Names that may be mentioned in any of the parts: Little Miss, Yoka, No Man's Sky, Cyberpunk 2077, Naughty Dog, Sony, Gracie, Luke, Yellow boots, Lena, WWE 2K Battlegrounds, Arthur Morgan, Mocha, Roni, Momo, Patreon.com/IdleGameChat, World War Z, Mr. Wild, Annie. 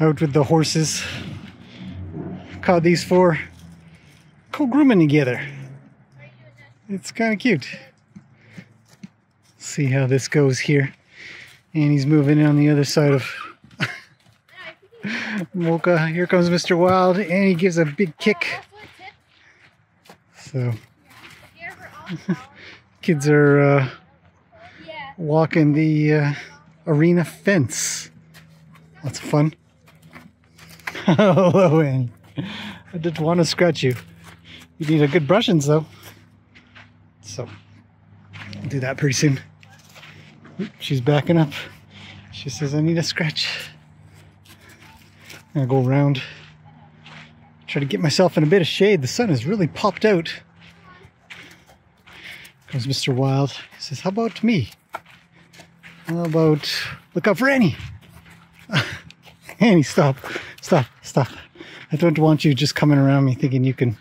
Out with the horses. Caught these four co-grooming together. It's kind of cute. See how this goes here. And he's moving in on the other side of Mocha. Here comes Mr. Wild, and he gives a big kick. So kids are walking the arena fence. Lots of fun. Hello, Annie. I didn't want to scratch you. You need a good brushing, though. So I'll do that pretty soon. Oop, she's backing up. She says, I need a scratch. I'll go around. Try to get myself in a bit of shade. The sun has really popped out. Comes Mr. Wild. He says, how about me? How about look out for Annie? Annie, stop. Stop. Stop. I don't want you just coming around me thinking you can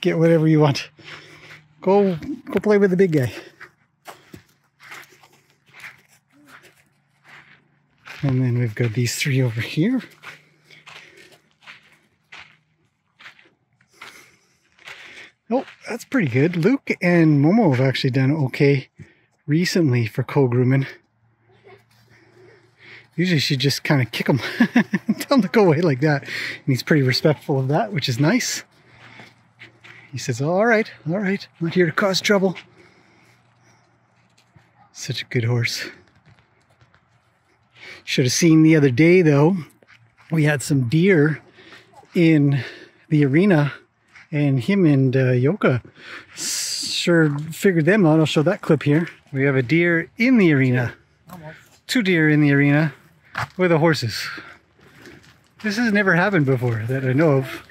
get whatever you want. Go play with the big guy. And then we've got these three over here. Oh, that's pretty good. Luke and Momo have actually done okay recently for co-grooming. Usually she just kind of kick him, tell him to go away like that. And he's pretty respectful of that, which is nice. He says, all right, I'm not here to cause trouble. Such a good horse. Should have seen the other day, though, we had some deer in the arena, and him and Yoka sure figured them out. I'll show that clip here. We have a deer in the arena. Two deer in the arena with the horses. This has never happened before that I know of.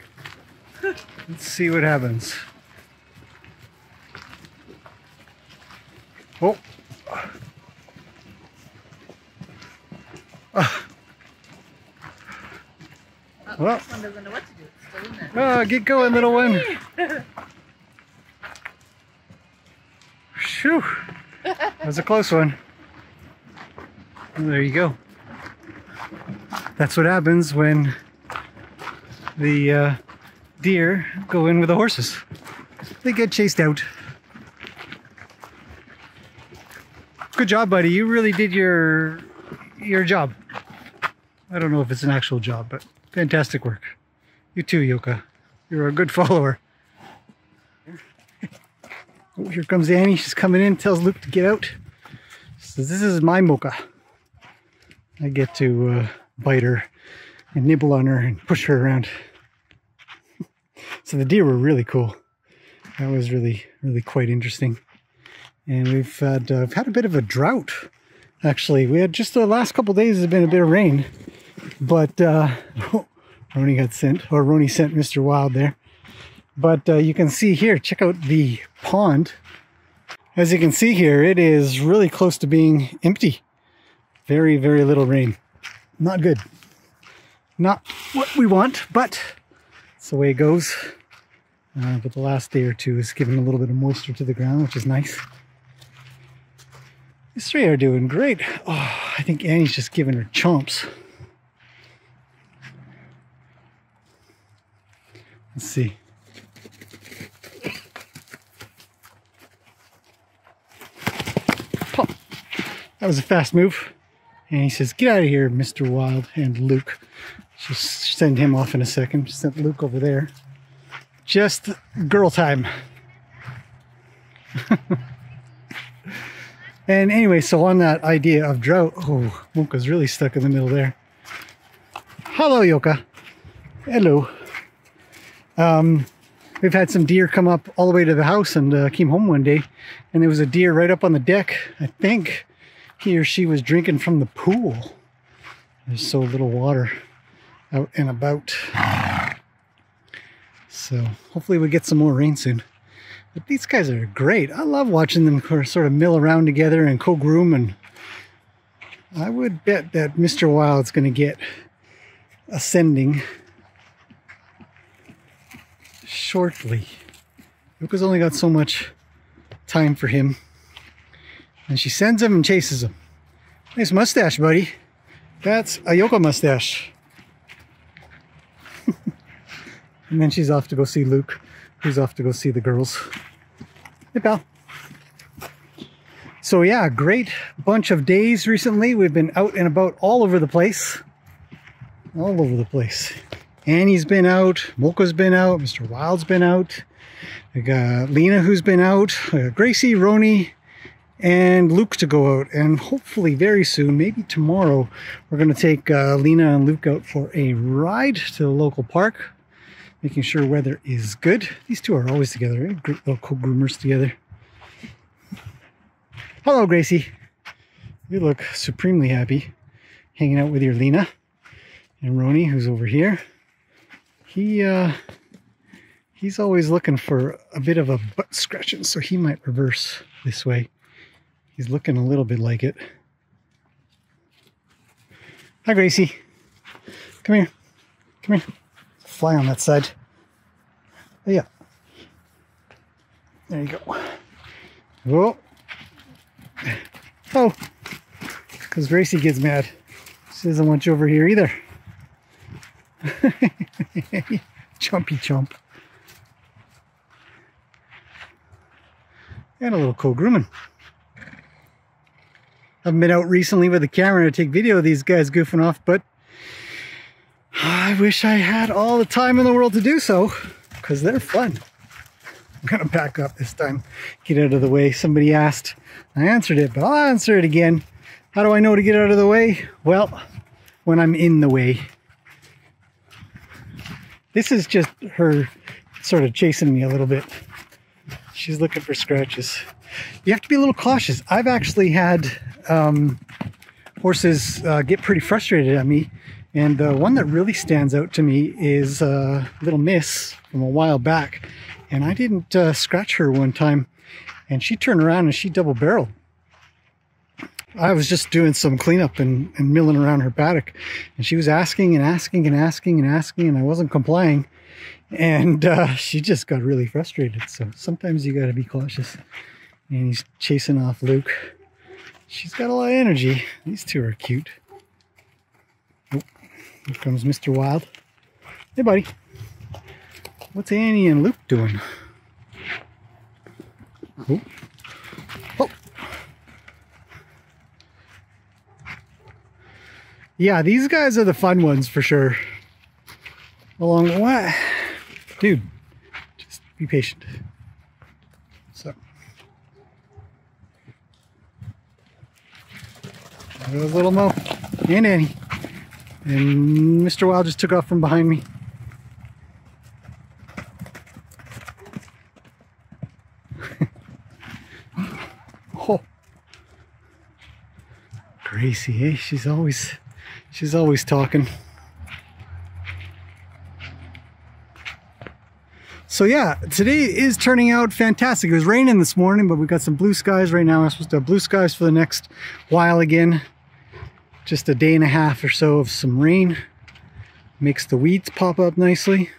Let's see what happens. Oh. Well, this one doesn't know what to do. It's still in there. Oh, get going, little one. Shoo. That was a close one. There you go. That's what happens when the deer go in with the horses. They get chased out. Good job, buddy. You really did your job. I don't know if it's an actual job, but fantastic work. You too, Yoka. You're a good follower. Oh, here comes Annie. She's coming in, tells Luke to get out. She says, this is my Mocha. I get to bite her and nibble on her and push her around. So the deer were really cool. That was really, really quite interesting. And we've had a bit of a drought. Actually, we had just the last couple days has been a bit of rain, but Roni got sent, or Roni sent Mr. Wild there. But you can see here, check out the pond. As you can see here, it is really close to being empty. Very, very little rain. Not good. Not what we want, but it's the way it goes. But the last day or two is giving a little bit of moisture to the ground, which is nice. These three are doing great. Oh, I think Annie's just giving her chomps. Let's see. Oh, that was a fast move. And he says, get out of here, Mr. Wild and Luke. She'll send him off in a second. She sent Luke over there. Just girl time. And anyway, so on that idea of drought, oh, Mocha's really stuck in the middle there. Hello, Yoka. Hello. We've had some deer come up all the way to the house, and came home one day, and there was a deer right up on the deck. I think he or she was drinking from the pool. There's so little water out and about. So hopefully we get some more rain soon. But these guys are great. I love watching them sort of mill around together and co-groom, and I would bet that Mr. Wild's going to get ascending shortly. Luca's only got so much time for him. And she sends him and chases him. Nice mustache, buddy. That's a Yoka mustache. And then she's off to go see Luke, who's off to go see the girls. Hey, pal. So yeah, great bunch of days recently. We've been out and about all over the place. All over the place. Annie's been out. Mocha's been out. Mr. Wild's been out. We got Lena who's been out. Gracie, Roni, and Luke to go out. And hopefully very soon, maybe tomorrow, we're going to take Lena and Luke out for a ride to the local park. Making sure weather is good. These two are always together. Eh? Great little co-groomers together. Hello, Gracie. You look supremely happy hanging out with your Lena. And Roni, who's over here, he's always looking for a bit of a butt scratching, so he might reverse this way. He's looking a little bit like it. Hi, Gracie. Come here. Come here. Fly on that side. Oh, yeah. There you go. Whoa. Oh. Because Gracie gets mad. She doesn't want you over here either. Chumpy chump. And a little co-grooming. I've been out recently with a camera to take video of these guys goofing off, but I wish I had all the time in the world to do so, because they're fun. I'm going to back up this time, get out of the way. Somebody asked, I answered it, but I'll answer it again. How do I know to get out of the way? Well, when I'm in the way. This is just her sort of chasing me a little bit. She's looking for scratches. You have to be a little cautious. I've actually had horses get pretty frustrated at me. And the one that really stands out to me is Little Miss from a while back. And I didn't scratch her one time. And she turned around and she double-barreled. I was just doing some cleanup and milling around her paddock, and she was asking and asking and asking and asking, and I wasn't complying, and she just got really frustrated. So sometimes you got to be cautious. And he's chasing off Luke. She's got a lot of energy. These two are cute. Oh, here comes Mr. Wild. Hey, buddy. What's Annie and Luke doing? Oh. Oh. Yeah, these guys are the fun ones for sure. Along the way. Dude, just be patient. So. There goes little Mo and Annie. And Mr. Wild just took off from behind me. Oh. Gracie, eh? She's always talking. So yeah, today is turning out fantastic. It was raining this morning, but we've got some blue skies right now. We're supposed to have blue skies for the next while again. Just a day and a half or so of some rain. Makes the weeds pop up nicely.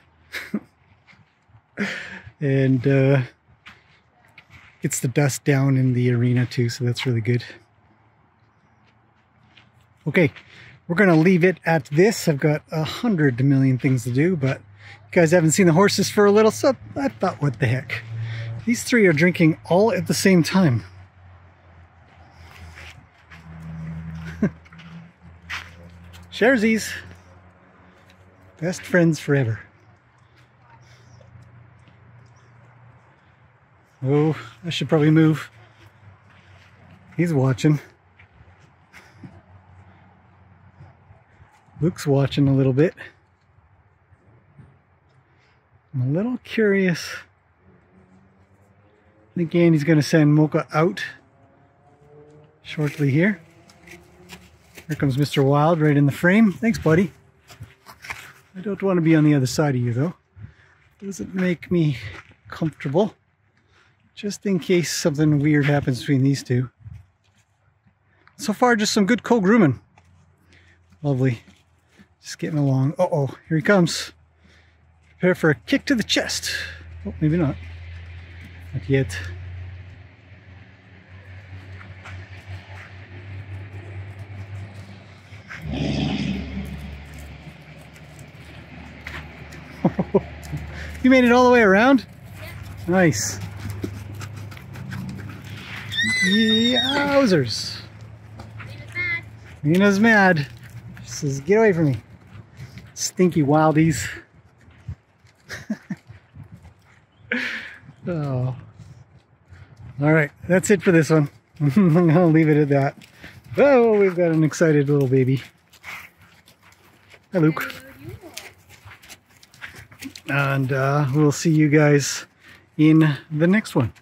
And gets the dust down in the arena too, so that's really good. Okay. We're going to leave it at this. I've got 100 million things to do, but you guys haven't seen the horses for a little, so I thought, what the heck? These three are drinking all at the same time. Sharesies. Best friends forever. Oh, I should probably move. He's watching. Luke's watching a little bit. I'm a little curious. I think Andy's going to send Mocha out shortly here. Here comes Mr. Wild right in the frame. Thanks, buddy. I don't want to be on the other side of you, though. Doesn't make me comfortable. Just in case something weird happens between these two. So far, just some good co-grooming. Lovely. Just getting along. Uh-oh, here he comes. Prepare for a kick to the chest. Oh, maybe not. Not yet. You made it all the way around? Yeah. Nice. Yowzers. Lena's mad. She says, get away from me. Stinky wildies. Oh. Alright, that's it for this one. I'm gonna leave it at that. Oh, we've got an excited little baby. Hi, Luke. And we'll see you guys in the next one.